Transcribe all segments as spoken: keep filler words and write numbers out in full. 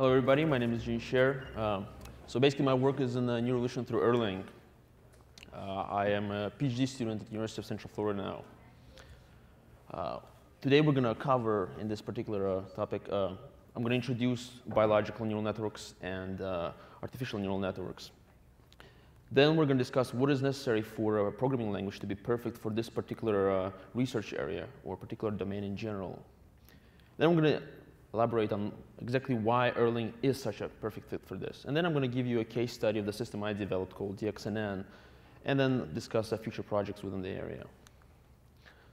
Hello, everybody. My name is Gene Sher. Uh, so basically, my work is in uh, Neuroevolution through Erlang. Uh, I am a PhD student at the University of Central Florida now. Uh, today, we're going to cover, in this particular uh, topic, uh, I'm going to introduce biological neural networks and uh, artificial neural networks. Then we're going to discuss what is necessary for a programming language to be perfect for this particular uh, research area or particular domain in general. Then we're going to elaborate on exactly why Erlang is such a perfect fit for this. And then I'm going to give you a case study of the system I developed called D X N N, and then discuss uh, future projects within the area.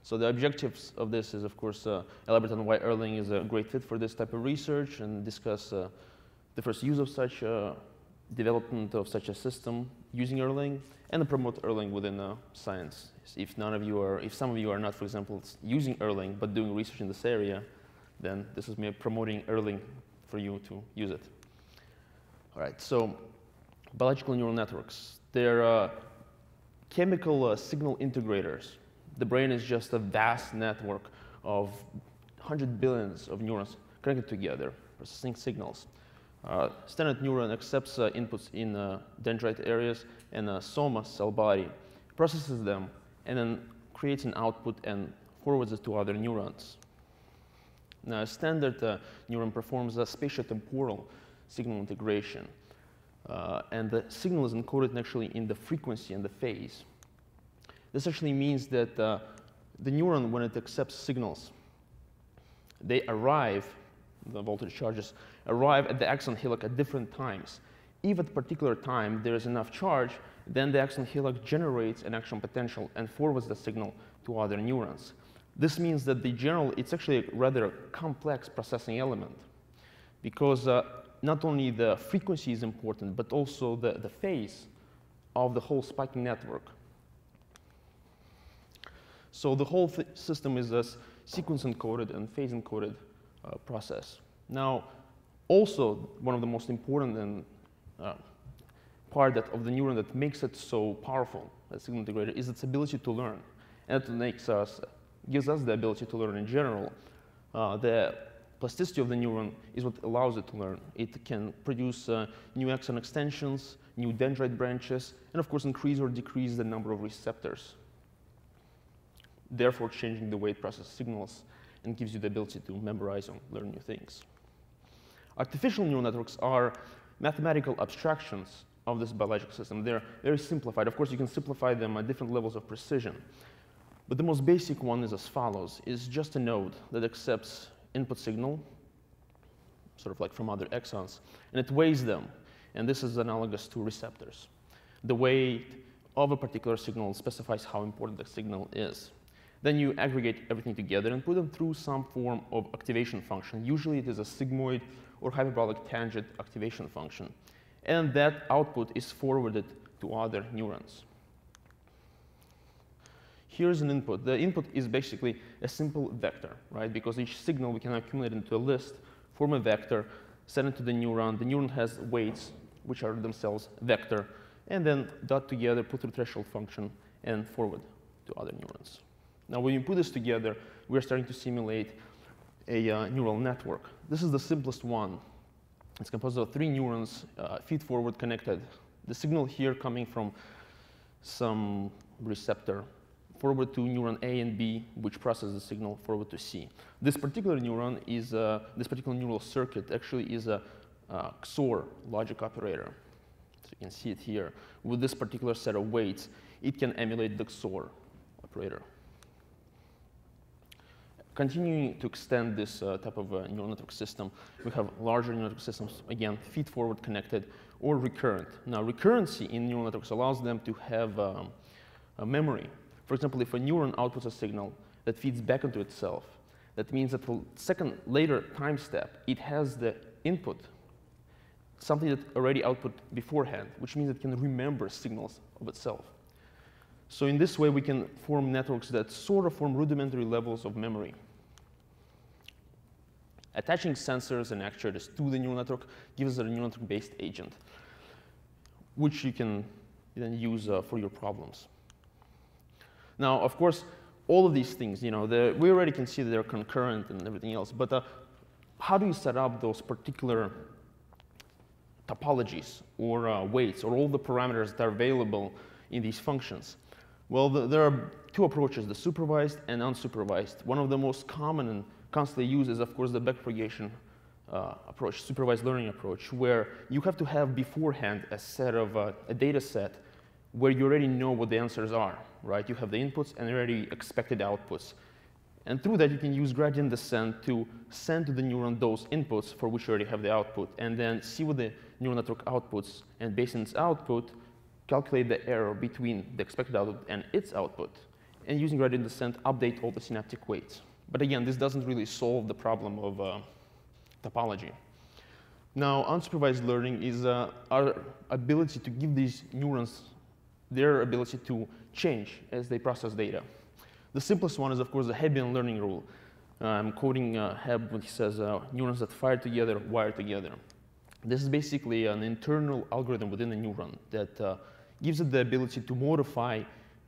So the objectives of this is, of course, uh, elaborate on why Erlang is a great fit for this type of research and discuss uh, the first use of such uh, development of such a system using Erlang, and to promote Erlang within uh, science. If none of you are, if some of you are not, for example, using Erlang but doing research in this area, then this is me promoting Erlang for you to use it. All right. So biological neural networks, they're uh, chemical uh, signal integrators. The brain is just a vast network of one hundred billions of neurons connected together, processing signals. Uh, standard neuron accepts uh, inputs in uh, dendrite areas and uh, soma cell body, processes them, and then creates an output and forwards it to other neurons. Now, a standard uh, neuron performs a spatiotemporal signal integration, uh, and the signal is encoded actually in the frequency and the phase. This actually means that uh, the neuron, when it accepts signals, they arrive, the voltage charges, arrive at the axon hillock at different times. If at a particular time there is enough charge, then the axon hillock generates an action potential and forwards the signal to other neurons. This means that the general, it's actually a rather complex processing element, because uh, not only the frequency is important, but also the, the phase of the whole spiking network. So the whole th system is a sequence encoded and phase encoded uh, process. Now, also one of the most important and, uh, part that of the neuron that makes it so powerful, the signal integrator, is its ability to learn, and it makes us, gives us the ability to learn in general. Uh, the plasticity of the neuron is what allows it to learn. It can produce uh, new axon extensions, new dendrite branches, and of course increase or decrease the number of receptors, therefore changing the way it processes signals and gives you the ability to memorize and learn new things. Artificial neural networks are mathematical abstractions of this biological system. They're very simplified. Of course, you can simplify them at different levels of precision. But the most basic one is as follows. It's just a node that accepts input signal, sort of like from other exons, and it weighs them. And this is analogous to receptors. The weight of a particular signal specifies how important the signal is. Then you aggregate everything together and put them through some form of activation function. Usually it is a sigmoid or hyperbolic tangent activation function. And that output is forwarded to other neurons. Here's an input. The input is basically a simple vector, right? Because each signal we can accumulate into a list, form a vector, send it to the neuron. The neuron has weights, which are themselves vector, and then dot together, put through threshold function, and forward to other neurons. Now, when you put this together, we're starting to simulate a uh, neural network. This is the simplest one. It's composed of three neurons, uh, feed-forward connected. The signal here coming from some receptor forward to neuron A and B, which process the signal forward to C. This particular neuron is uh, this particular neural circuit actually is a uh, X O R logic operator. So you can see it here. With this particular set of weights, it can emulate the X O R operator. Continuing to extend this uh, type of uh, neural network system, we have larger neural network systems, again, feed-forward connected or recurrent. Now, recurrency in neural networks allows them to have um, a memory. For example, if a neuron outputs a signal that feeds back into itself, that means that the second later time step, it has the input, something that already output beforehand, which means it can remember signals of itself. So in this way, we can form networks that sort of form rudimentary levels of memory. Attaching sensors and actuators to the neural network gives us a neural network-based agent, which you can then use uh, for your problems. Now, of course, all of these things, you know, we already can see that they're concurrent and everything else. But uh, how do you set up those particular topologies or uh, weights or all the parameters that are available in these functions? Well, the, there are two approaches, the supervised and unsupervised. One of the most common and constantly used is, of course, the backpropagation uh, approach, supervised learning approach, where you have to have beforehand a set of uh, a data set where you already know what the answers are, right? You have the inputs and already expected outputs. And through that, you can use gradient descent to send to the neuron those inputs for which you already have the output, and then see what the neural network outputs, and based on its output, calculate the error between the expected output and its output, and using gradient descent, update all the synaptic weights. But again, this doesn't really solve the problem of uh, topology. Now, unsupervised learning is uh, our ability to give these neurons their ability to change as they process data. The simplest one is, of course, the Hebbian learning rule. Uh, I'm quoting uh, Hebb when he says, uh, neurons that fire together, wire together. This is basically an internal algorithm within the neuron that uh, gives it the ability to modify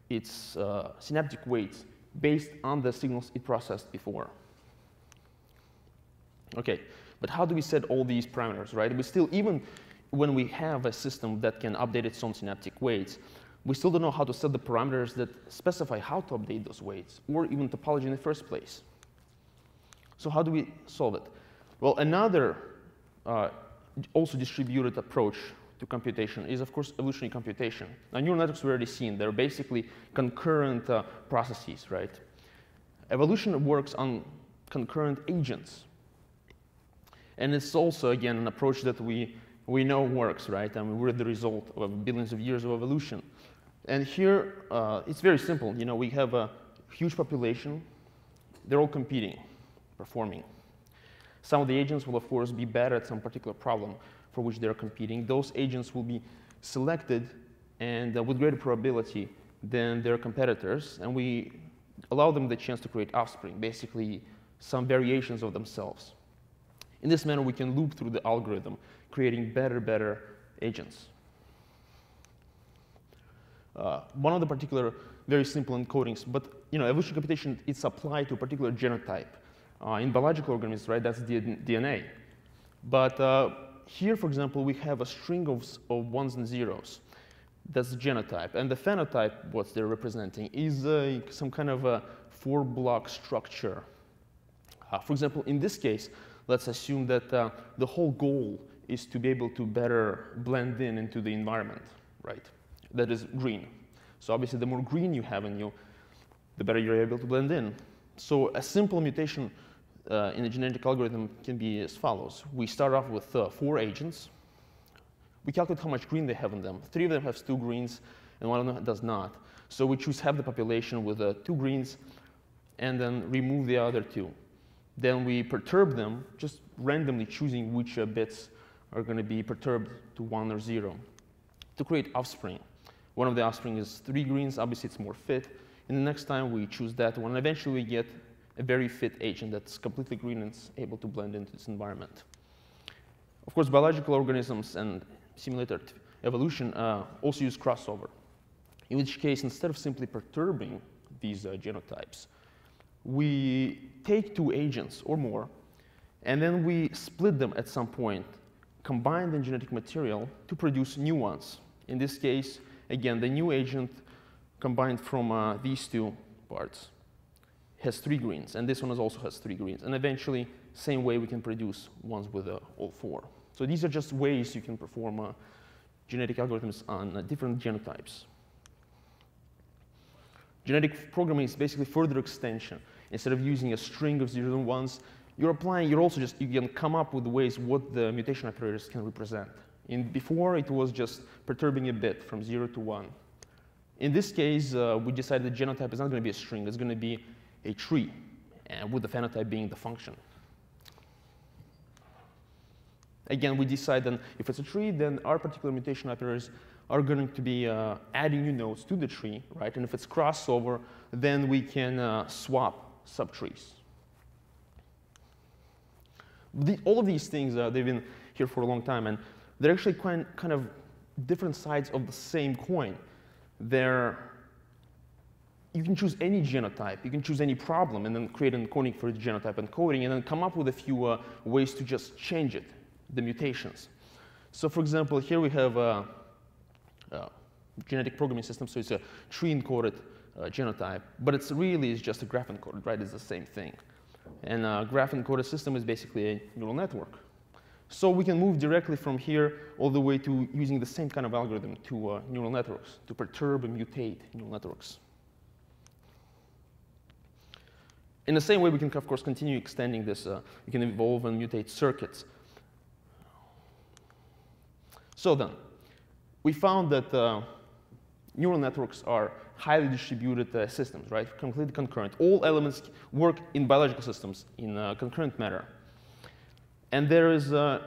its uh, synaptic weights based on the signals it processed before. Okay, but how do we set all these parameters, right? We still, even when we have a system that can update its own synaptic weights, we still don't know how to set the parameters that specify how to update those weights, or even topology in the first place. So how do we solve it? Well, another uh, also distributed approach to computation is, of course, evolutionary computation. Now, neural networks we've already seen. They're basically concurrent uh, processes, right? Evolution works on concurrent agents. And it's also, again, an approach that we, we know works, right? I mean, we're the result of billions of years of evolution. And here, uh, it's very simple. You know, we have a huge population. They're all competing, performing. Some of the agents will, of course, be bad at some particular problem for which they're competing. Those agents will be selected and uh, with greater probability than their competitors. And we allow them the chance to create offspring, basically some variations of themselves. In this manner, we can loop through the algorithm, creating better, better agents. Uh, one of the particular very simple encodings, but you know, evolutionary computation, it's applied to a particular genotype. Uh, in biological organisms, right, that's D N A. But uh, here, for example, we have a string of, of ones and zeros. That's the genotype. And the phenotype, what they're representing, is uh, some kind of a four-block structure. Uh, for example, in this case, let's assume that uh, the whole goal is to be able to better blend in into the environment, right? That is green. So obviously, the more green you have in you, the better you're able to blend in. So a simple mutation uh, in a genetic algorithm can be as follows. We start off with uh, four agents. We calculate how much green they have in them. Three of them have two greens, and one of them does not. So we choose half the population with uh, two greens, and then remove the other two. Then we perturb them, just randomly choosing which uh, bits are going to be perturbed to one or zero to create offspring. One of the offspring is three greens. Obviously, it's more fit. And the next time we choose that one, and eventually we get a very fit agent that's completely green and is able to blend into its environment. Of course, biological organisms and simulated evolution uh, also use crossover, in which case, instead of simply perturbing these uh, genotypes, we take two agents or more, and then we split them at some point, combine the genetic material to produce new ones. In this case, again, the new agent combined from uh, these two parts has three greens, and this one is also has three greens. And eventually, same way, we can produce ones with uh, all four. So these are just ways you can perform uh, genetic algorithms on uh, different genotypes. Genetic programming is basically further extension. Instead of using a string of zeros and ones, you're applying, you're also just, you can come up with ways what the mutation operators can represent. And before, it was just perturbing a bit from zero to one. In this case, uh, we decided the genotype is not going to be a string. It's going to be a tree, and with the phenotype being the function. Again, we decide then if it's a tree, then our particular mutation operators are going to be uh, adding new nodes to the tree, right? And if it's crossover, then we can uh, swap subtrees. The, all of these things, uh, they've been here for a long time, and they're actually quite, kind of different sides of the same coin. There, you can choose any genotype, you can choose any problem, and then create an encoding for the genotype encoding, and then come up with a few uh, ways to just change it, the mutations. So for example, here we have a, a genetic programming system, so it's a tree-encoded uh, genotype, but it's really it's just a graph encoded, right? It's the same thing. And a graph encoded system is basically a neural network. So we can move directly from here all the way to using the same kind of algorithm to uh, neural networks, to perturb and mutate neural networks. In the same way, we can, of course, continue extending this. Uh, we can evolve and mutate circuits. So then, we found that uh, neural networks are highly distributed uh, systems, right? Completely concurrent. All elements work in biological systems in uh, concurrent manner. And there is uh,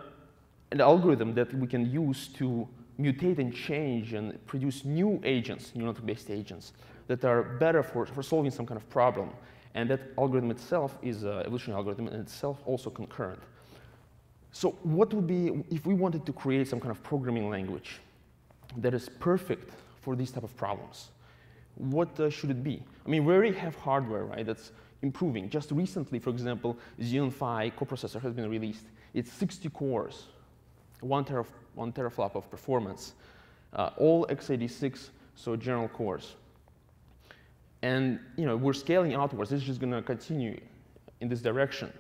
an algorithm that we can use to mutate and change and produce new agents, neural network-based agents, that are better for, for solving some kind of problem. And that algorithm itself is an evolutionary algorithm and itself also concurrent. So what would be, if we wanted to create some kind of programming language that is perfect for these type of problems, what uh, should it be? I mean, we already have hardware, right, that's improving. Just recently, for example, Xeon Phi coprocessor has been released. It's sixty cores, one, teraf one teraflop of performance, uh, all x eighty-six, so general cores. And you know, we're scaling outwards. This is just going to continue in this direction.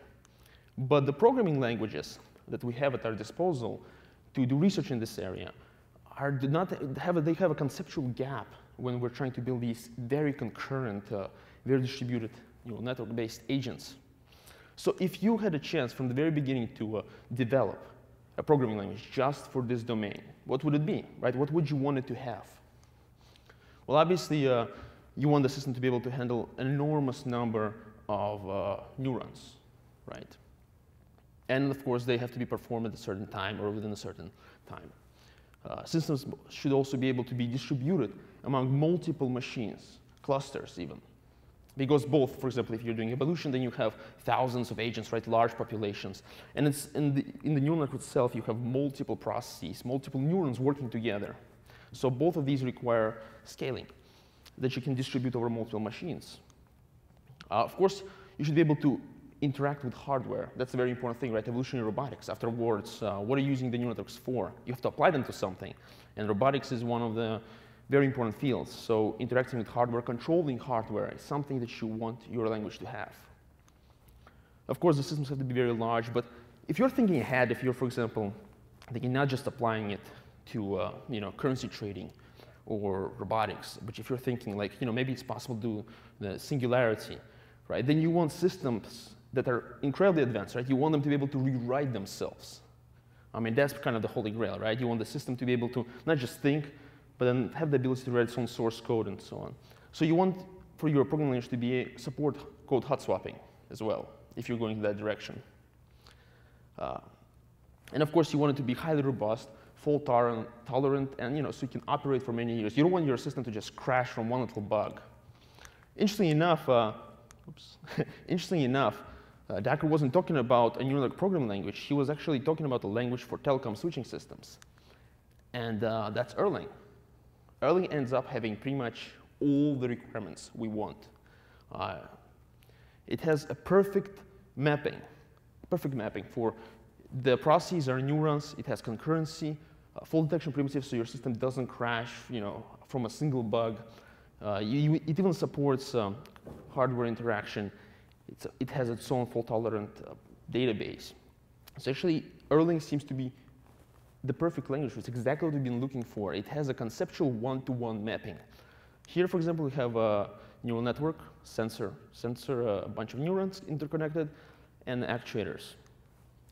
But the programming languages that we have at our disposal to do research in this area are do not have a, they have a conceptual gap when we're trying to build these very concurrent, uh, very distributed, you know, network-based agents. So if you had a chance from the very beginning to uh, develop a programming language just for this domain, what would it be, right? What would you want it to have? Well, obviously, uh, you want the system to be able to handle an enormous number of uh, neurons, right? And of course, they have to be performed at a certain time or within a certain time. Uh, systems should also be able to be distributed among multiple machines, clusters even. Because both, for example, if you're doing evolution, then you have thousands of agents, right, large populations. And it's in, the, in the neural network itself, you have multiple processes, multiple neurons working together. So both of these require scaling that you can distribute over multiple machines. Uh, of course, you should be able to interact with hardware. That's a very important thing, right? Evolutionary robotics. Afterwards, uh, what are you using the neural networks for? You have to apply them to something. And robotics is one of the very important fields. So interacting with hardware, controlling hardware is something that you want your language to have. Of course, the systems have to be very large. But if you're thinking ahead, if you're, for example, thinking not just applying it to uh, you know, currency trading, or robotics, but if you're thinking like, you know, maybe it's possible to do the singularity, right? Then you want systems that are incredibly advanced, right? You want them to be able to rewrite themselves. I mean, that's kind of the holy grail, right? You want the system to be able to not just think, but then have the ability to write its own source code and so on. So you want for your programming language to be a support code hot swapping as well, if you're going in that direction. Uh, and of course, you want it to be highly robust, fault tolerant, and you know, so you can operate for many years. You don't want your system to just crash from one little bug. Interestingly enough, uh, oops. Interestingly enough, uh, Dacker wasn't talking about a neural programming language. He was actually talking about a language for telecom switching systems, and uh, that's Erlang. Erlang ends up having pretty much all the requirements we want. Uh, it has a perfect mapping, perfect mapping for the processes are neurons. It has concurrency. Uh, fault detection primitives, so your system doesn't crash, you know, from a single bug. Uh, you, you, it even supports um, hardware interaction. It's, it has its own fault-tolerant uh, database. So actually, Erlang seems to be the perfect language. It's exactly what we've been looking for. It has a conceptual one-to-one mapping. Here, for example, we have a neural network, sensor, sensor, uh, a bunch of neurons interconnected, and actuators.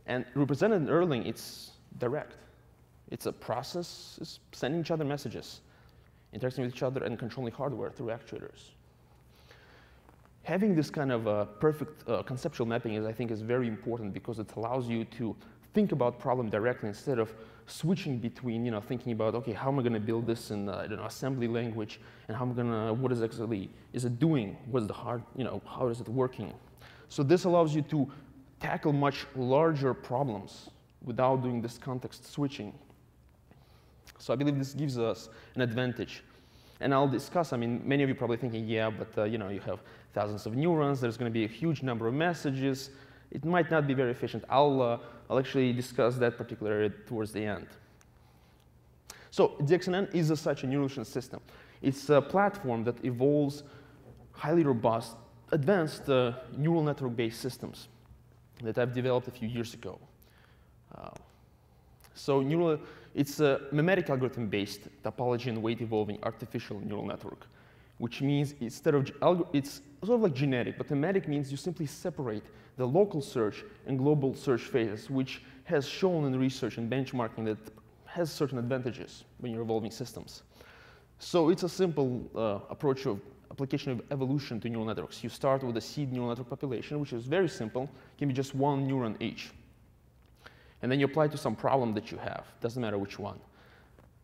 And represented in Erlang, it's direct. It's a process it's sending each other messages, interacting with each other, and controlling hardware through actuators. Having this kind of uh, perfect uh, conceptual mapping, is, I think, is very important because it allows you to think about problem directly instead of switching between, you know, thinking about, okay, how am I going to build this in uh, I don't know, assembly language, and how am I going to, what is actually is it doing? What's the hard, you know, how is it working? So this allows you to tackle much larger problems without doing this context switching. So I believe this gives us an advantage. And I'll discuss, I mean, many of you probably thinking, yeah, but uh, you know, you have thousands of neurons, there's going to be a huge number of messages. It might not be very efficient. I'll, uh, I'll actually discuss that particular area towards the end. So D X N N is a, such a Neuroevolution system. It's a platform that evolves highly robust, advanced uh, neural network-based systems that I've developed a few years ago. Uh, so neural, it's a memetic algorithm-based topology and weight-evolving artificial neural network, which means instead of it's sort of like genetic, but memetic means you simply separate the local search and global search phases, which has shown in research and benchmarking that has certain advantages when you're evolving systems. So it's a simple uh, approach of application of evolution to neural networks. You start with a seed neural network population, which is very simple, can be just one neuron each. And then you apply to some problem that you have, doesn't matter which one.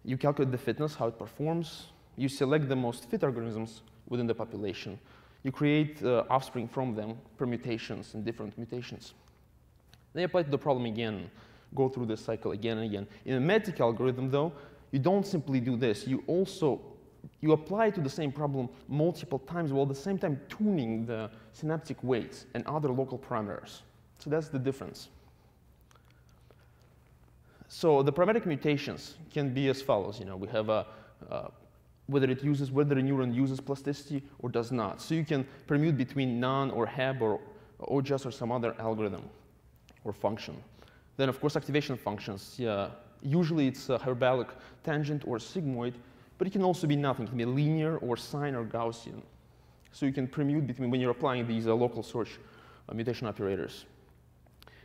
You calculate the fitness, how it performs. You select the most fit organisms within the population. You create uh, offspring from them, permutations and different mutations. Then you apply to the problem again, go through this cycle again and again. In a memetic algorithm, though, you don't simply do this. You also you apply to the same problem multiple times while at the same time tuning the synaptic weights and other local parameters. So that's the difference. So the parametric mutations can be as follows. You know, we have a, uh, whether it uses, whether a neuron uses plasticity or does not. So you can permute between none or Hab or O J A S or some other algorithm or function. Then, of course, activation functions. Yeah, usually it's a hyperbolic tangent or sigmoid, but it can also be nothing. It can be linear or sine or Gaussian. So you can permute between when you're applying these uh, local search uh, mutation operators.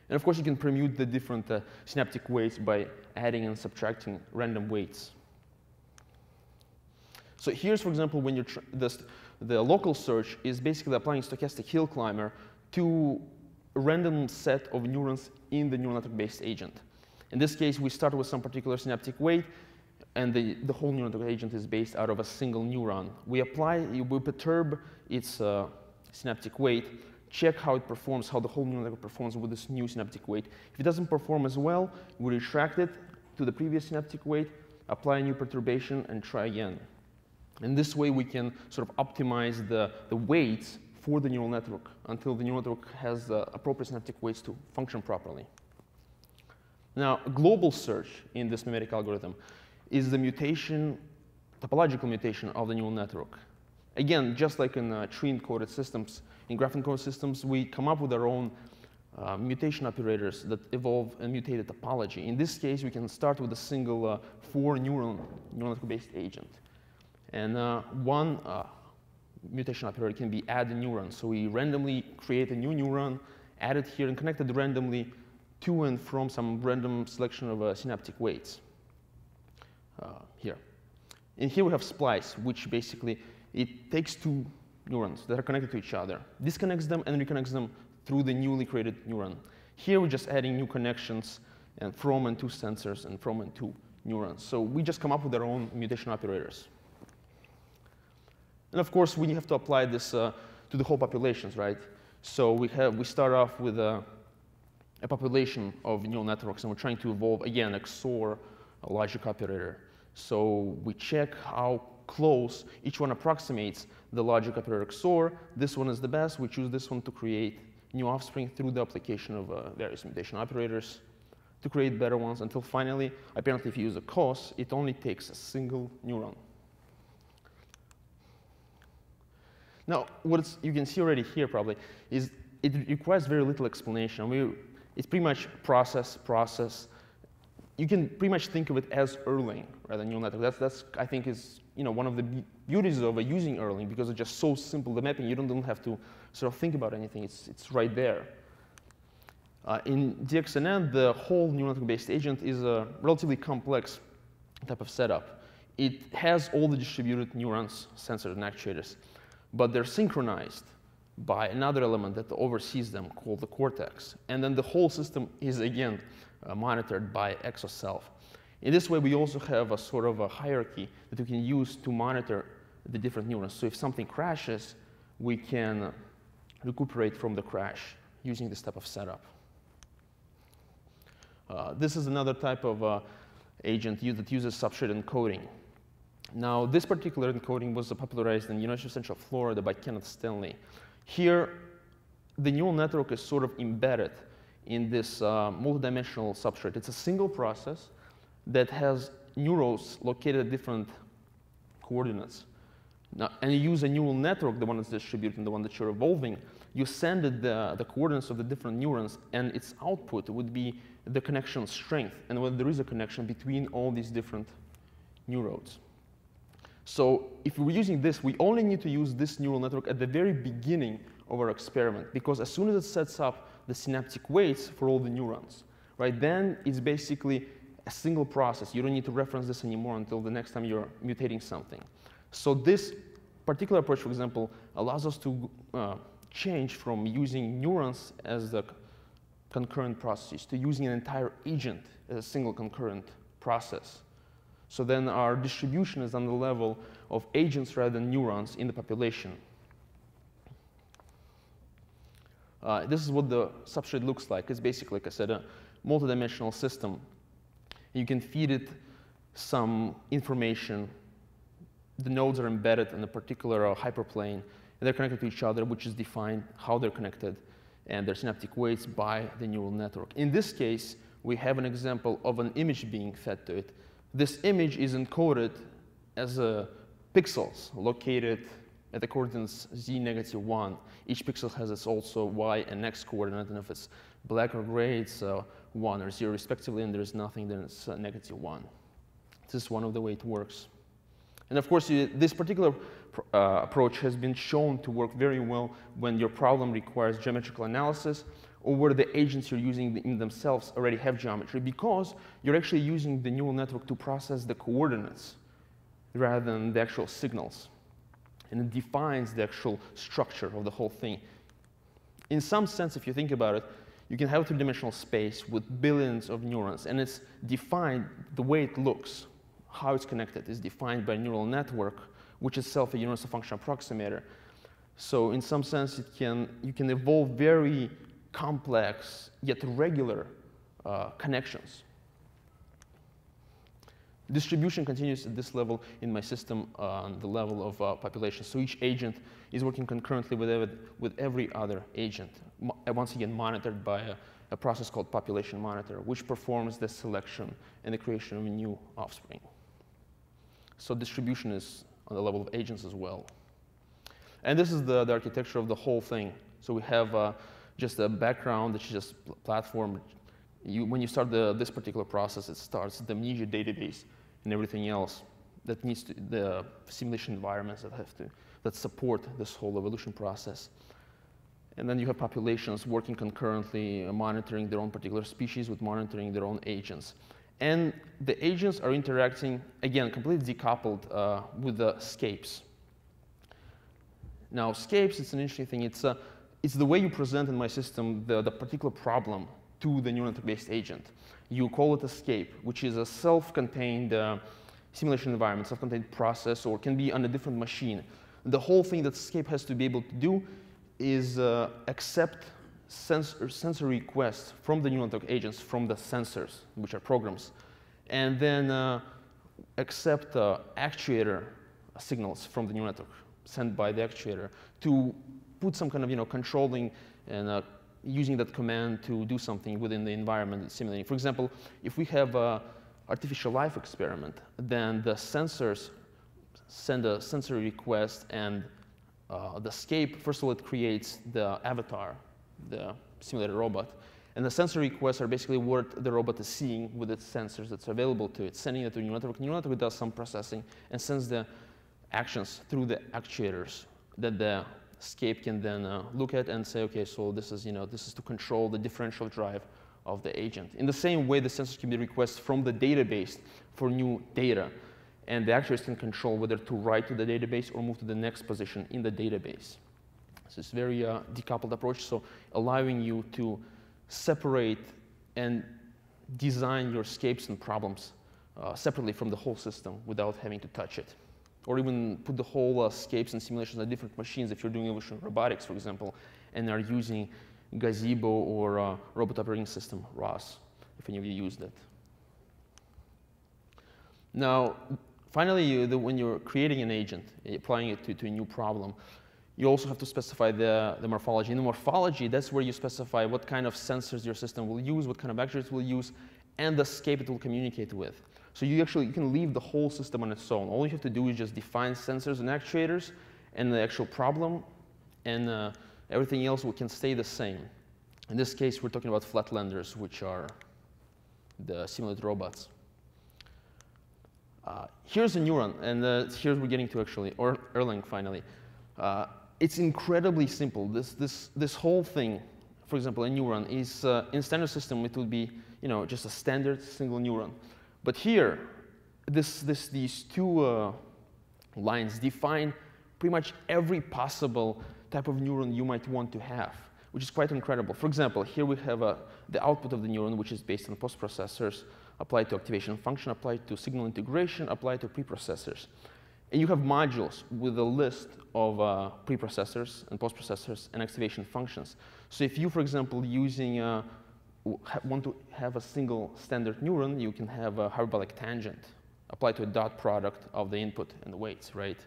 And of course, you can permute the different uh, synaptic weights by adding and subtracting random weights. So here's, for example, when you're tr the, the local search is basically applying stochastic hill climber to a random set of neurons in the neural network-based agent. In this case, we start with some particular synaptic weight, and the, the whole neural network agent is based out of a single neuron. We apply, we perturb its uh, synaptic weight, check how it performs, how the whole neural network performs with this new synaptic weight. If it doesn't perform as well, we retract it to the previous synaptic weight, apply a new perturbation, and try again. And this way, we can sort of optimize the, the weights for the neural network until the neural network has the appropriate synaptic weights to function properly. Now, global search in this memetic algorithm is the mutation, topological mutation of the neural network. Again, just like in uh, tree-encoded systems, in graph-encoded systems, we come up with our own uh, mutation operators that evolve and mutate the topology. In this case, we can start with a single uh, four-neuron neural network-based agent. And uh, one uh, mutation operator can be add a neuron. So we randomly create a new neuron, add it here, and connect it randomly to and from some random selection of uh, synaptic weights uh, here. And here we have splice, which basically it takes two neurons that are connected to each other, disconnects them, and reconnects them through the newly created neuron. Here we're just adding new connections and from and to sensors and from and to neurons. So we just come up with our own mutation operators. And of course, we have to apply this uh, to the whole populations, right? So we have we start off with a, a population of neural networks, and we're trying to evolve again X O R a logic operator. So we check how close each one approximates the logic operator X O R. This one is the best. We choose this one to create new offspring through the application of uh, various mutation operators to create better ones. Until finally, apparently, if you use a C O S, it only takes a single neuron. Now, what you can see already here probably is it requires very little explanation. We, it's pretty much process, process. You can pretty much think of it as Erlang rather than neural network. That's, that's I think, is you know one of the beauties of using Erlang because it's just so simple. The mapping, you don't, don't have to sort of think about anything. It's, it's right there. Uh, in D X N N, the whole neural network-based agent is a relatively complex type of setup. It has all the distributed neurons, sensors, and actuators. But they're synchronized by another element that oversees them called the cortex. And then the whole system is, again, uh, monitored by exoself. In this way, we also have a sort of a hierarchy that we can use to monitor the different neurons. So if something crashes, we can recuperate from the crash using this type of setup. Uh, this is another type of uh, agent that uses substrate encoding. Now, this particular encoding was popularized in the University of Central Florida by Kenneth Stanley. Here, the neural network is sort of embedded in this uh, multidimensional substrate. It's a single process that has neurons located at different coordinates. Now, and you use a neural network, the one that's distributed and the one that you're evolving, you send it the, the coordinates of the different neurons, and its output would be the connection strength, and whether there is a connection between all these different neurons. So if we're using this, we only need to use this neural network at the very beginning of our experiment, because as soon as it sets up the synaptic weights for all the neurons, right, then it's basically a single process. You don't need to reference this anymore until the next time you're mutating something. So this particular approach, for example, allows us to uh, change from using neurons as the concurrent processes to using an entire agent as a single concurrent process. So then our distribution is on the level of agents rather than neurons in the population. Uh, this is what the substrate looks like. It's basically, like I said, a multidimensional system. You can feed it some information. The nodes are embedded in a particular uh, hyperplane, and they're connected to each other, which is defined how they're connected and their synaptic weights by the neural network. In this case, we have an example of an image being fed to it. This image is encoded as uh, pixels located at the coordinates z, negative one. Each pixel has its also y and x coordinate, and if it's black or gray, it's uh, one or zero respectively, and there's nothing, then it's uh, negative one. This is one of the way it works. And of course, you, this particular pr uh, approach has been shown to work very well when your problem requires geometrical analysis, or where the agents you're using in themselves already have geometry, because you're actually using the neural network to process the coordinates rather than the actual signals. And it defines the actual structure of the whole thing. In some sense, if you think about it, you can have a three-dimensional space with billions of neurons, and it's defined the way it looks, how it's connected is defined by a neural network, which is itself a universal function approximator. So in some sense, it can, you can evolve very complex yet regular uh, connections. Distribution continues at this level in my system uh, on the level of uh, population. So each agent is working concurrently with, ev with every other agent, Mo once again monitored by a, a process called population monitor, which performs the selection and the creation of new offspring. So distribution is on the level of agents as well. And this is the, the architecture of the whole thing. So we have uh, just a background, it's just platform. You, when you start the, this particular process, it starts the Mnesia database and everything else that needs to, the simulation environments that have to, that support this whole evolution process. And then you have populations working concurrently, uh, monitoring their own particular species with monitoring their own agents. And the agents are interacting, again, completely decoupled uh, with the scapes. Now, scapes, it's an interesting thing. It's a It's the way you present in my system the, the particular problem to the neural network-based agent. You call it escape, which is a self-contained uh, simulation environment, self-contained process, or can be on a different machine. The whole thing that escape has to be able to do is uh, accept sensor, sensor requests from the neural network agents, from the sensors, which are programs, and then uh, accept uh, actuator signals from the neural network sent by the actuator to put some kind of, you know, controlling and uh, using that command to do something within the environment that's simulating. For example, if we have an artificial life experiment, then the sensors send a sensory request, and uh, the scape, first of all, it creates the avatar, the simulated robot. And the sensory requests are basically what the robot is seeing with its sensors that's available to it, sending it to a neural network. Neural network does some processing and sends the actions through the actuators that the Scape can then uh, look at and say, okay, so this is, you know, this is to control the differential drive of the agent. In the same way, the sensors can be requests from the database for new data, and the actuators can control whether to write to the database or move to the next position in the database. So it's a very uh, decoupled approach, so allowing you to separate and design your scapes and problems uh, separately from the whole system without having to touch it, or even put the whole uh, scapes and simulations on different machines if you're doing evolutionary robotics, for example, and are using Gazebo or uh, Robot Operating System, R O S, if any of you used it. Now, finally, you, the, when you're creating an agent, applying it to, to a new problem, you also have to specify the, the morphology. In the morphology, that's where you specify what kind of sensors your system will use, what kind of actuators it will use, and the scape it will communicate with. So you actually you can leave the whole system on its own. All you have to do is just define sensors and actuators and the actual problem, and uh, everything else we can stay the same. In this case, we're talking about flatlanders, which are the simulated robots. Uh, here's a neuron, and uh, here's we're getting to actually or Erlang finally. Uh, it's incredibly simple. This this this whole thing, for example, a neuron is uh, in standard system it would be you know just a standard single neuron, but here this this these two uh, lines define pretty much every possible type of neuron you might want to have, which is quite incredible. For example, here we have uh, the output of the neuron, which is based on postprocessors, applied to activation function, applied to signal integration, applied to preprocessors. And you have modules with a list of uh, preprocessors and postprocessors and activation functions. So if you, for example, using uh, want to have a single standard neuron, you can have a hyperbolic tangent applied to a dot product of the input and the weights, right?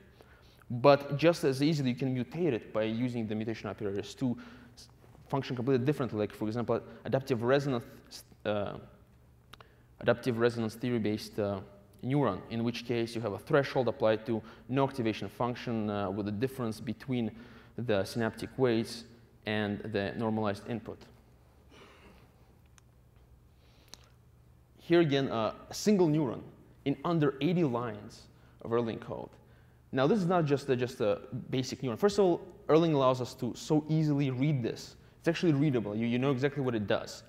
But just as easily, you can mutate it by using the mutation operators to function completely differently. Like, for example, adaptive resonance, uh, adaptive resonance theory-based uh, neuron, in which case you have a threshold applied to no activation function uh, with a difference between the synaptic weights and the normalized input. Here again, uh, a single neuron in under eighty lines of Erlang code. Now, this is not just a, just a basic neuron. First of all, Erlang allows us to so easily read this. It's actually readable. You, you know exactly what it does.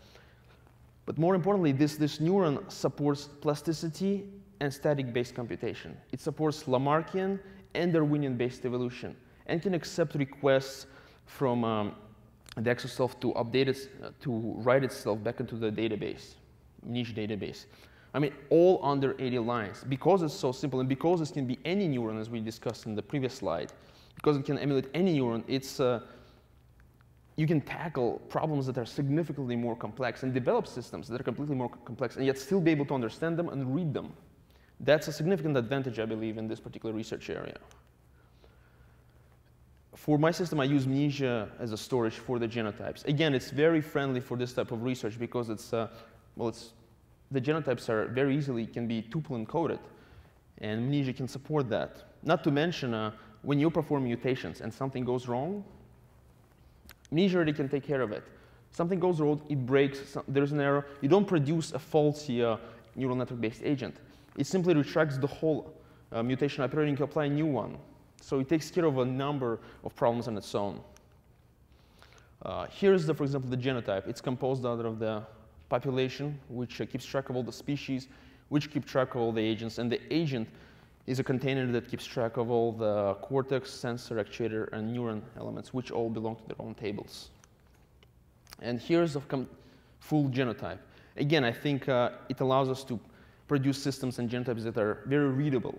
But more importantly, this, this neuron supports plasticity and static-based computation. It supports Lamarckian and Darwinian-based evolution and can accept requests from um, the exoself to update it, uh, to write itself back into the database, Mnesia database. I mean, all under eighty lines. Because it's so simple and because this can be any neuron, as we discussed in the previous slide, because it can emulate any neuron, it's, uh, you can tackle problems that are significantly more complex and develop systems that are completely more complex and yet still be able to understand them and read them. That's a significant advantage, I believe, in this particular research area. For my system, I use Mnesia as a storage for the genotypes. Again, it's very friendly for this type of research because it's, uh, well, it's the genotypes are very easily, can be tuple encoded, and Mnesia can support that. Not to mention, uh, when you perform mutations and something goes wrong, Mnesia already can take care of it. Something goes wrong, it breaks, some, there's an error. You don't produce a faulty uh, neural network-based agent. It simply retracts the whole uh, mutation operator and you apply a new one. So it takes care of a number of problems on its own. Uh, here's, the, for example, the genotype. It's composed out of the population, which uh, keeps track of all the species, which keep track of all the agents. And the agent is a container that keeps track of all the cortex, sensor, actuator, and neuron elements, which all belong to their own tables. And here's a full genotype. Again, I think uh, it allows us to produce systems and genotypes that are very readable.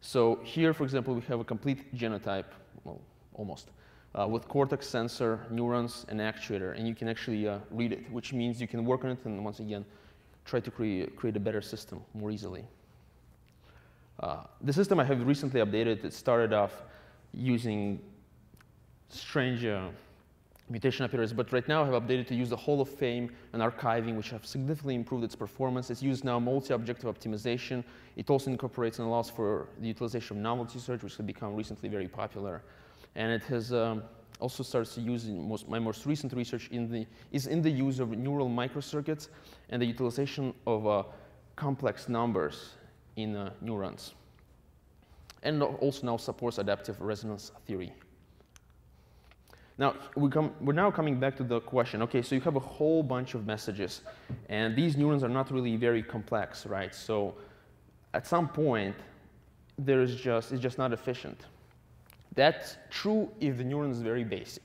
So here, for example, we have a complete genotype, well, almost, uh, with cortex, sensor, neurons, and actuator. And you can actually uh, read it, which means you can work on it and, once again, try to cre create a better system more easily. Uh, the system I have recently updated, it started off using strange uh, mutation operators, but right now I have updated to use the Hall of Fame and archiving, which have significantly improved its performance. It's used now multi-objective optimization. It also incorporates and allows for the utilization of novelty search, which has become recently very popular. And it has um, also starts to use, in most, my most recent research in the, is in the use of neural microcircuits and the utilization of uh, complex numbers in uh, neurons, and also now supports adaptive resonance theory. Now, we come, we're now coming back to the question, okay, so you have a whole bunch of messages, and these neurons are not really very complex, right? So at some point, there is just, it's just not efficient. That's true if the neuron is very basic.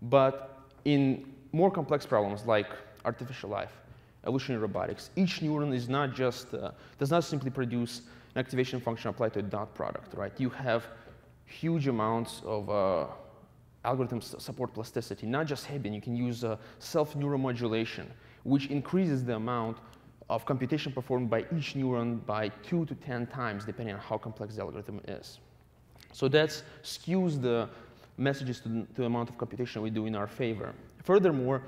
But in more complex problems like artificial life, evolutionary robotics, each neuron is not just, uh, does not simply produce an activation function applied to a dot product, right? You have huge amounts of uh, algorithms support plasticity, not just Hebbian. You can use uh, self-neuromodulation, which increases the amount of computation performed by each neuron by two to ten times, depending on how complex the algorithm is. So that skews the messages to the, to the amount of computation we do in our favor. Furthermore,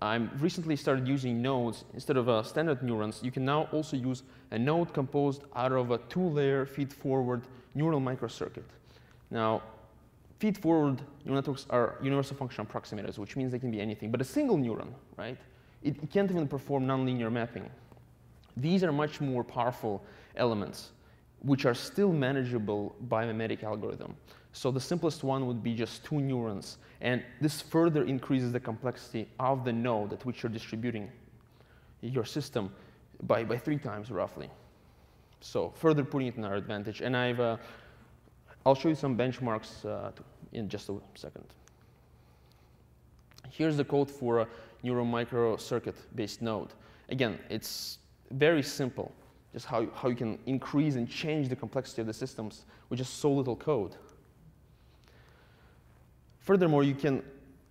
I recently started using nodes instead of uh, standard neurons. You can now also use a node composed out of a two-layer feed-forward neural microcircuit. Now, feed-forward neural networks are universal function approximators, which means they can be anything. But a single neuron, right? It, it can't even perform nonlinear mapping. These are much more powerful elements, which are still manageable by a mimetic algorithm. So the simplest one would be just two neurons. And this further increases the complexity of the node at which you're distributing your system by, by three times, roughly. So further putting it in our advantage. And I've, uh, I'll show you some benchmarks uh, in just a second. Here's the code for a neural microcircuit-based node. Again, it's very simple, just how, how you can increase and change the complexity of the systems with just so little code. Furthermore, you can,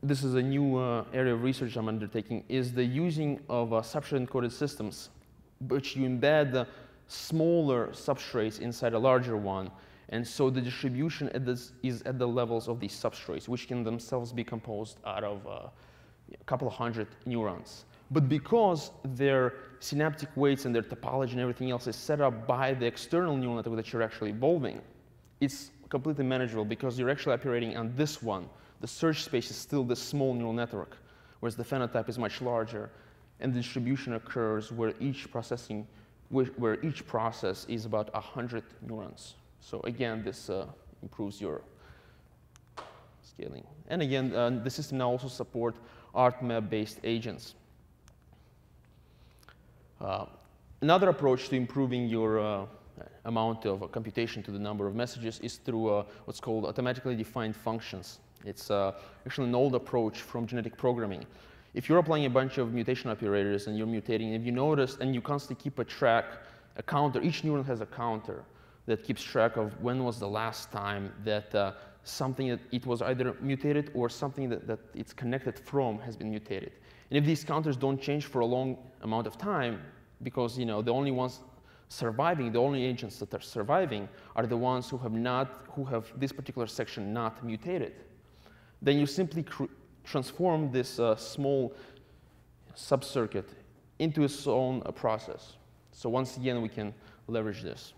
this is a new uh, area of research I'm undertaking, is the using of uh, substrate-encoded systems, which you embed the smaller substrates inside a larger one. And so the distribution at this is at the levels of these substrates, which can themselves be composed out of uh, a couple of hundred neurons. But because their synaptic weights and their topology and everything else is set up by the external neural network that you're actually evolving, it's completely manageable because you're actually operating on this one. The search space is still this small neural network, whereas the phenotype is much larger, and the distribution occurs where each processing, where each process is about a hundred neurons. So again, this uh, improves your scaling. And again, uh, the system now also supports ArtMap-based agents. Uh, another approach to improving your uh, amount of uh, computation to the number of messages is through uh, what's called automatically defined functions. It's uh, actually an old approach from genetic programming. If you're applying a bunch of mutation operators and you're mutating, if you notice, and you constantly keep a track, a counter, each neuron has a counter that keeps track of when was the last time that uh, something that it was either mutated or something that, that it's connected from has been mutated. And if these counters don't change for a long amount of time, because you know the only ones surviving, the only agents that are surviving are the ones who have not, who have this particular section not mutated, then you simply cr transform this uh, small subcircuit into its own uh, process. So once again, we can leverage this.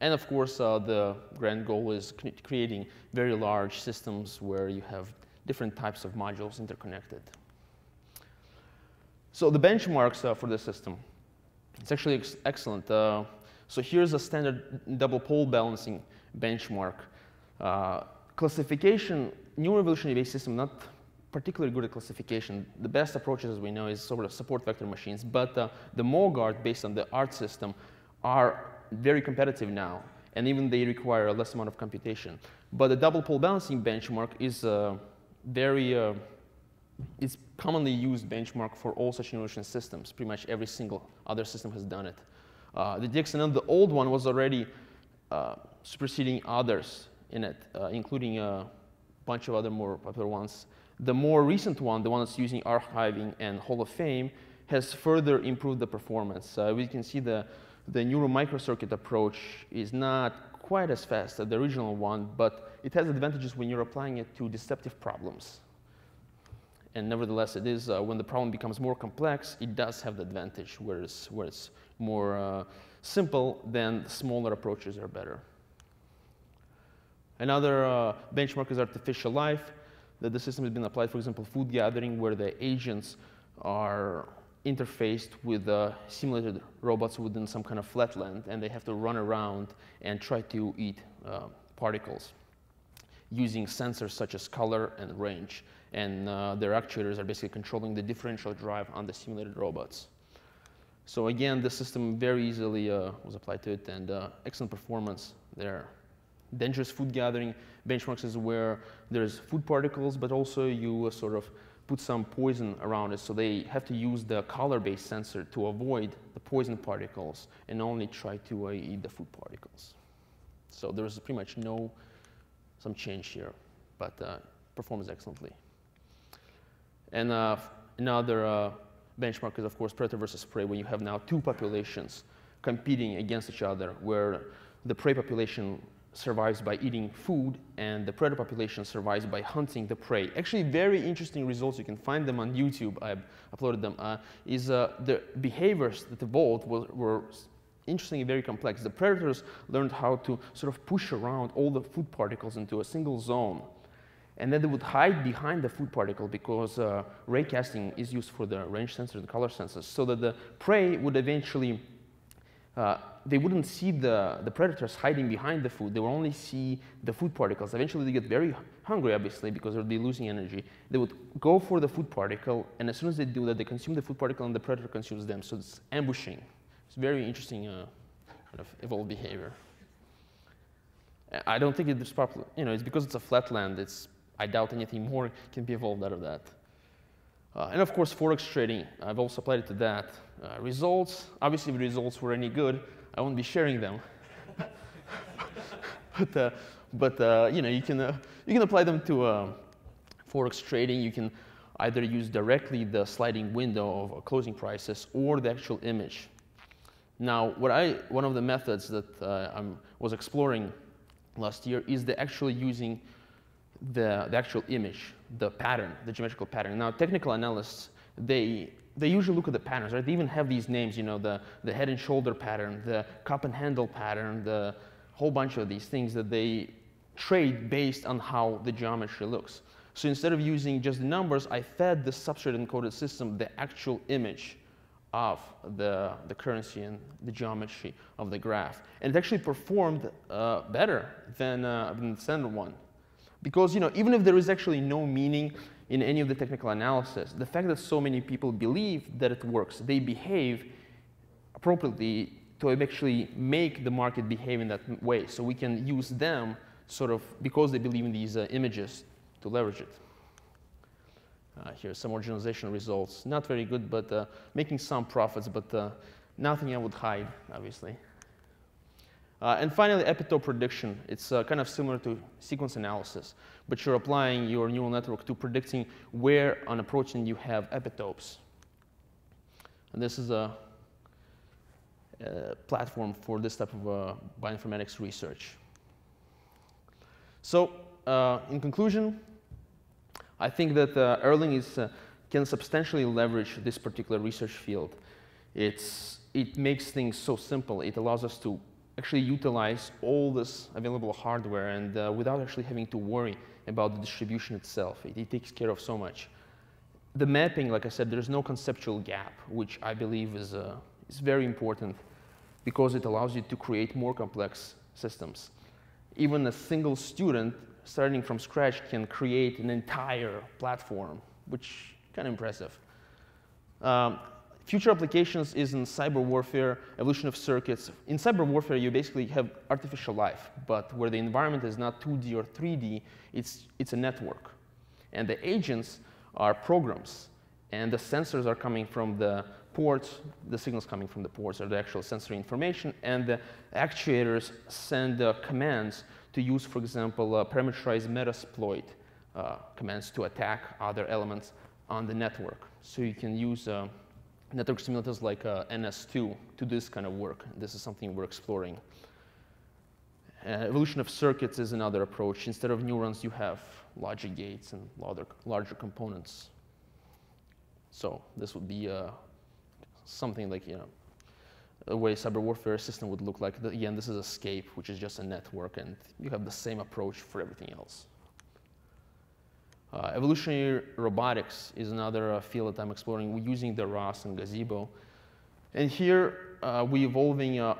And of course, uh, the grand goal is cre creating very large systems where you have different types of modules interconnected. So the benchmarks uh, for this system, it's actually ex excellent. Uh, so here's a standard double pole balancing benchmark. Uh, classification, new evolutionary-based system, not particularly good at classification. The best approaches, as we know, is sort of support vector machines. But uh, the MOGART, based on the ART system, are very competitive now. And even they require a less amount of computation. But the double pole balancing benchmark is uh, very, uh, it's commonly used benchmark for all such neuroevolution systems. Pretty much every single other system has done it. Uh, the D X N N, the old one, was already uh, superseding others in it, uh, including a bunch of other more popular ones. The more recent one, the one that's using archiving and Hall of Fame, has further improved the performance. Uh, we can see the, the neural microcircuit approach is not quite as fast as the original one, but it has advantages when you're applying it to deceptive problems. And nevertheless, it is, uh, when the problem becomes more complex, it does have the advantage, whereas where it's more uh, simple, then smaller approaches are better. Another uh, benchmark is artificial life, that the system has been applied, for example, food gathering, where the agents are interfaced with uh, simulated robots within some kind of flatland, and they have to run around and try to eat uh, particles using sensors such as color and range. And uh, their actuators are basically controlling the differential drive on the simulated robots. So again, the system very easily uh, was applied to it, and uh, excellent performance there. Dangerous food gathering benchmarks is where there's food particles, but also you uh, sort of put some poison around it. So they have to use the color-based sensor to avoid the poison particles and only try to uh, eat the food particles. So there's pretty much no, some change here, but uh, performs excellently. And uh, another uh, benchmark is, of course, predator versus prey, where you have now two populations competing against each other, where the prey population survives by eating food, and the predator population survives by hunting the prey. Actually, very interesting results. You can find them on YouTube. I uploaded them. Uh, is uh, the behaviors that evolved were, were interesting and very complex. The predators learned how to sort of push around all the food particles into a single zone, and then they would hide behind the food particle because uh, ray casting is used for the range sensor and the color sensors, so that the prey would eventually uh, they wouldn't see the, the predators hiding behind the food. They would only see the food particles. Eventually, they get very hungry, obviously, because they'd be losing energy. They would go for the food particle, and as soon as they do that, they consume the food particle, and the predator consumes them. So it's ambushing. It's very interesting uh, kind of evolved behavior. I don't think it's popular. You know, it's because it's a flat land. It's, I doubt anything more can be evolved out of that. Uh, and of course, forex trading. I've also applied it to that. Uh, results. Obviously, if the results were any good, I won't be sharing them, but, uh, but uh, you know, you can uh, you can apply them to uh, forex trading. You can either use directly the sliding window of closing prices or the actual image. Now, what I one of the methods that uh, I was exploring last year is the actually using the the actual image, the pattern, the geometrical pattern. Now, technical analysts, they They usually look at the patterns, right? They even have these names, you know, the, the head and shoulder pattern, the cup and handle pattern, the whole bunch of these things that they trade based on how the geometry looks. So instead of using just the numbers, I fed the substrate encoded system the actual image of the, the currency and the geometry of the graph. And it actually performed uh, better than, uh, than the standard one. Because, you know, even if there is actually no meaning in any of the technical analysis, the fact that so many people believe that it works, they behave appropriately to actually make the market behave in that way. So we can use them sort of because they believe in these uh, images to leverage it. Uh, here's some more generalization results. Not very good, but uh, making some profits, but uh, nothing I would hide, obviously. Uh, and finally, epitope prediction. It's uh, kind of similar to sequence analysis, but you're applying your neural network to predicting where on a protein you have epitopes. And this is a, a platform for this type of uh, bioinformatics research. So uh, in conclusion, I think that uh, Erlang is, uh, can substantially leverage this particular research field. It's, it makes things so simple. It allows us to actually utilize all this available hardware and uh, without actually having to worry about the distribution itself. It, it takes care of so much. The mapping, like I said, there's no conceptual gap, which I believe is, uh, is very important because it allows you to create more complex systems. Even a single student starting from scratch can create an entire platform, which is kind of impressive. Um, Future applications is in cyber warfare, evolution of circuits. In cyber warfare, you basically have artificial life, but where the environment is not two D or three D, it's, it's a network. And the agents are programs, and the sensors are coming from the ports, the signals coming from the ports are the actual sensory information, and the actuators send uh, commands to use, for example, uh, parameterized Metasploit uh, commands to attack other elements on the network. So you can use uh, network simulators like uh, N S two to do this kind of work. This is something we're exploring. Uh, evolution of circuits is another approach. Instead of neurons, you have logic gates and larger, larger components. So this would be uh, something like, you know, a way cyber warfare system would look like. Again, this is escape, which is just a network, and you have the same approach for everything else. Uh, evolutionary robotics is another uh, field that I'm exploring. We're using the R O S and Gazebo. And here, uh, we're evolving uh,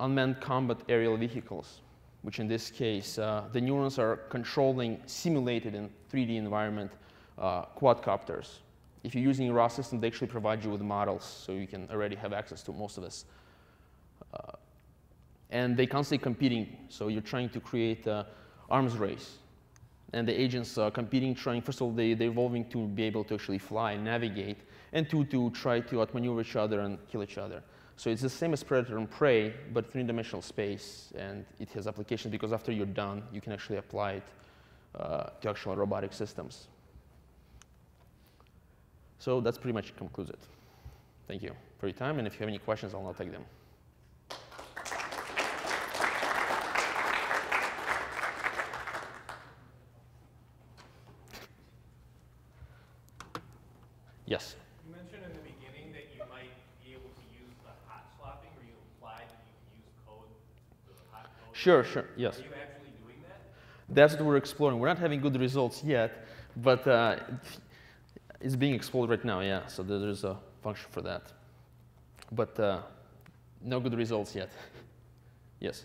unmanned combat aerial vehicles, which in this case, uh, the neurons are controlling simulated in three D environment uh, quadcopters. If you're using a R O S system, they actually provide you with models, so you can already have access to most of this. Uh, and they constantly competing, so you're trying to create an arms race. And the agents are competing, trying, first of all, they, they're evolving to be able to actually fly and navigate, and two, to try to outmaneuver each other and kill each other. So it's the same as predator and prey, but three-dimensional space, and it has applications because after you're done, you can actually apply it uh, to actual robotic systems. So that's pretty much concludes it. Thank you for your time, and if you have any questions, I'll now take them. Yes? You mentioned in the beginning that you might be able to use the hot swapping, or you implied that you can use code, the hot code. Sure, sure, yes. Are you actually doing that? That's what we're exploring. We're not having good results yet, but uh, it's being explored right now, yeah. So there's a function for that. But uh, no good results yet. Yes?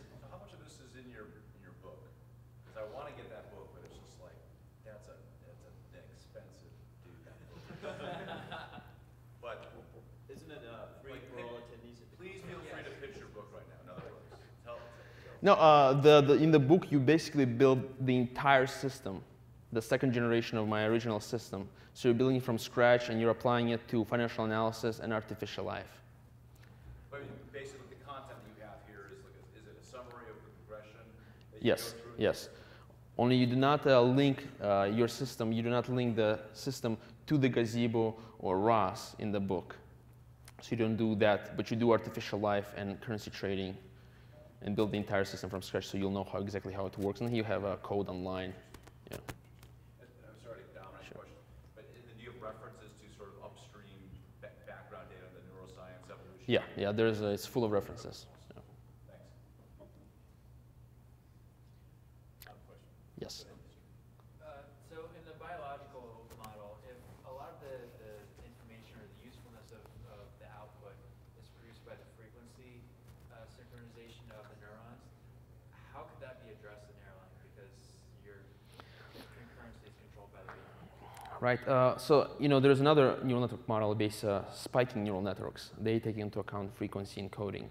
No, uh, the, the, in the book, you basically build the entire system, the second generation of my original system. So you're building it from scratch, and you're applying it to financial analysis and artificial life. But basically, the content that you have here is, like a, is it a summary of the progression? That you yes, go through? Yes. Only you do not uh, link uh, your system, you do not link the system to the Gazebo or R O S in the book. So you don't do that, but you do artificial life and currency trading, and build the entire system from scratch, so you'll know how exactly how it works. And you have a code online. Yeah. I'm sorry to dominate the question, but do you have references to sort of upstream background data in the neuroscience evolution? Yeah, yeah. There's a, it's full of references. Yeah. Thanks. Yes. Right. Uh, so you know, there's another neural network model based uh, spiking neural networks. They take into account frequency encoding,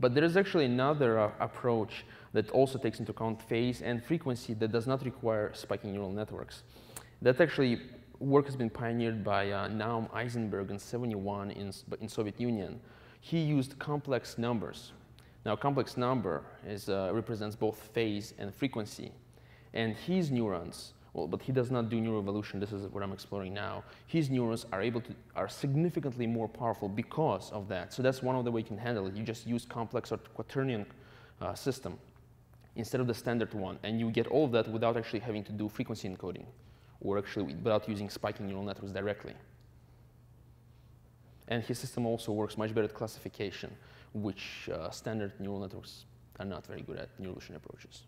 but there is actually another uh, approach that also takes into account phase and frequency that does not require spiking neural networks. That actually work has been pioneered by uh, Naum Eisenberg in seventy-one in in Soviet Union. He used complex numbers. Now, complex number is uh, represents both phase and frequency, and his neurons. Well, but he does not do neuroevolution. This is what I'm exploring now. His neurons are able to are significantly more powerful because of that. So that's one of the way you can handle it. You just use complex or quaternion uh, system instead of the standard one, and you get all of that without actually having to do frequency encoding, or actually without using spiking neural networks directly. And his system also works much better at classification, which uh, standard neural networks are not very good at, neuroevolution approaches.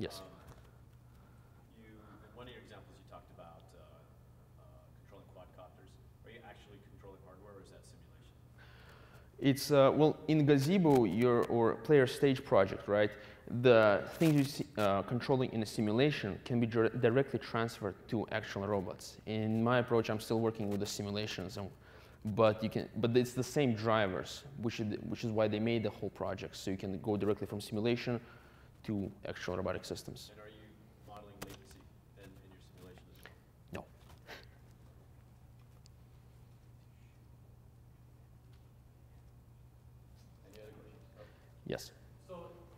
Yes. Um, you, in one of your examples, you talked about uh, uh, controlling quadcopters. Are you actually controlling hardware, or is that simulation? It's uh, well, in Gazebo, your or player stage project, right? The things you see, uh, controlling in a simulation can be directly transferred to actual robots. In my approach, I'm still working with the simulations, and, but you can, but it's the same drivers, which is, which is why they made the whole project, so you can go directly from simulation to actual robotic systems. And are you modeling latency in, in your simulation as well? No. Any other questions? Oh. Yes. So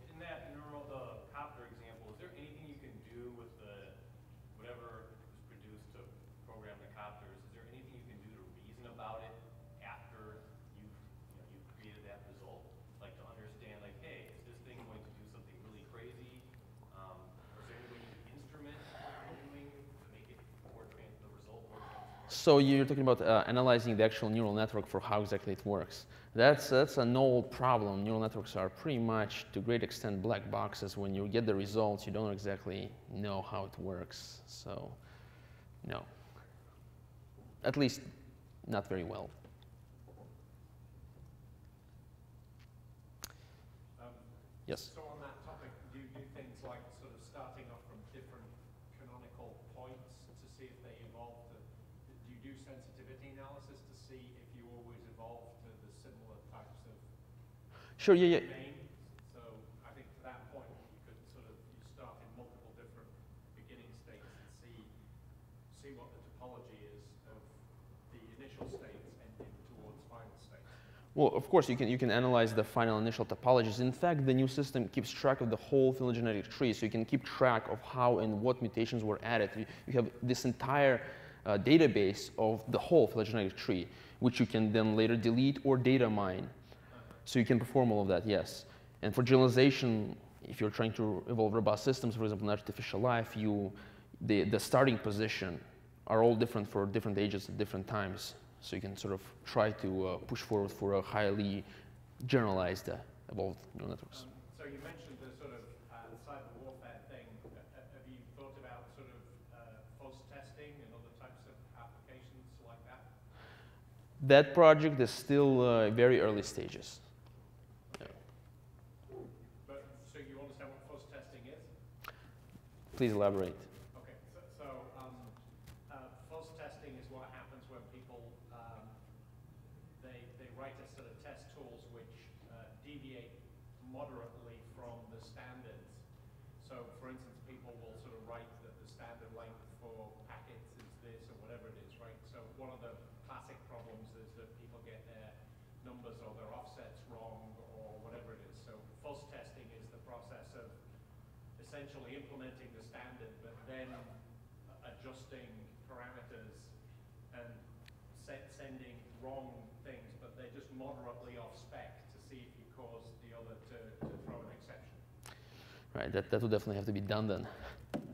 in that neural the copter example, is there anything you can do with the whatever is produced to program the copters? Is there anything you can do to reason about it after you've you know, you've created that result, like to understand like, hey, is this thing going to crazy? Um, is there any way you instrument what you're doing to make it more trans the result more transparent? So you're talking about uh, analyzing the actual neural network for how exactly it works. That's that's an old problem. Neural networks are pretty much, to a great extent, black boxes. When you get the results, you don't exactly know how it works. So, no. At least, not very well. Um, yes. So Sure, yeah, yeah. So I think to that point, you could sort of you start in multiple different beginning states and see, see what the topology is of the initial states ending towards final states. Well, of course, you can, you can analyze the final initial topologies. In fact, the new system keeps track of the whole phylogenetic tree, so you can keep track of how and what mutations were added. You, you have this entire uh, database of the whole phylogenetic tree, which you can then later delete or data mine. So you can perform all of that, yes. And for generalization, if you're trying to evolve robust systems, for example, in artificial life, you the, the starting position are all different for different agents at different times. So you can sort of try to uh, push forward for a highly generalized uh, evolved neural networks. Um, so you mentioned the sort of uh, cyber warfare thing. Have you thought about sort of uh, false testing and other types of applications like that? That project is still uh, very early stages. Yeah. But, so you understand what false testing is? Please elaborate. Essentially implementing the standard, but then adjusting parameters and set sending wrong things, but they're just moderately off spec to see if you cause the other to, to throw an exception. Right, that, that would definitely have to be done then.